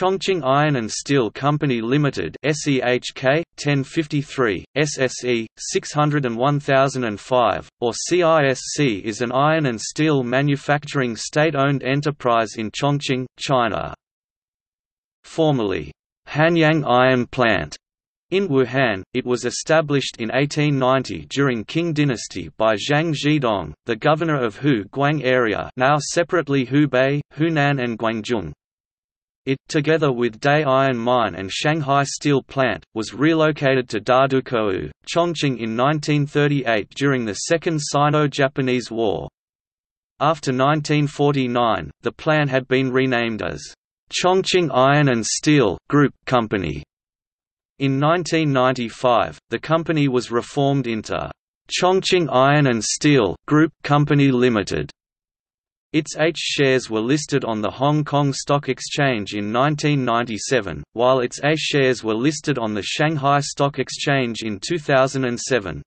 Chongqing Iron and Steel Company Limited (SEHK) 1053, SSE 601005, or CISC is an iron and steel manufacturing state-owned enterprise in Chongqing, China. Formerly Hanyang Iron Plant in Wuhan, it was established in 1890 during Qing Dynasty by Zhang Zhidong, the governor of Hu Guang area, now separately Hubei, Hunan and Guangdong. It, together with Daye Iron Mine and Shanghai Steel Plant, was relocated to Dadukou, Chongqing in 1938 during the Second Sino-Japanese War. After 1949, the plant had been renamed as Chongqing Iron and Steel Group Company. In 1995, the company was reformed into Chongqing Iron and Steel Group Company Limited. Its H shares were listed on the Hong Kong Stock Exchange in 1997, while its A shares were listed on the Shanghai Stock Exchange in 2007.